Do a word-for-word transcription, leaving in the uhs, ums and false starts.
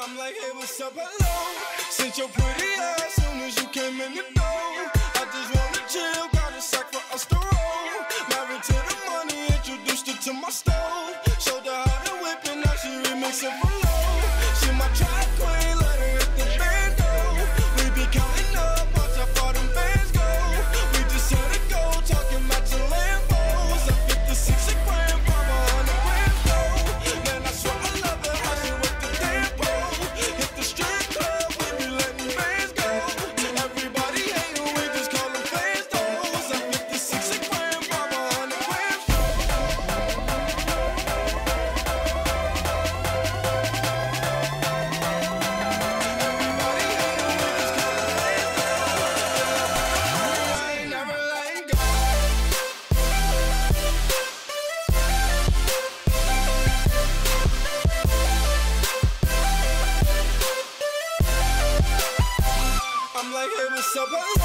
I'm like, hey, what's up, hello? Since your pretty ass, soon as you came in the door, I just wanna chill, got a sack for us to roll. Married to the money, introduced her to my stove. Showed her how to whip and now she remixing for low. She my track queen, let her hit the bando. We be counting up, watch how far them bands go. We just let it go, talking about your Lambos. I fit the six a gram, mama on the window. Man, I swear I love her, how she with the tempo. Hit the strip club, we be letting bands go. Everybody hate her, we just call them fans though. I fit the six a gram, mama on the window. I'm like, hey, what's up, hello?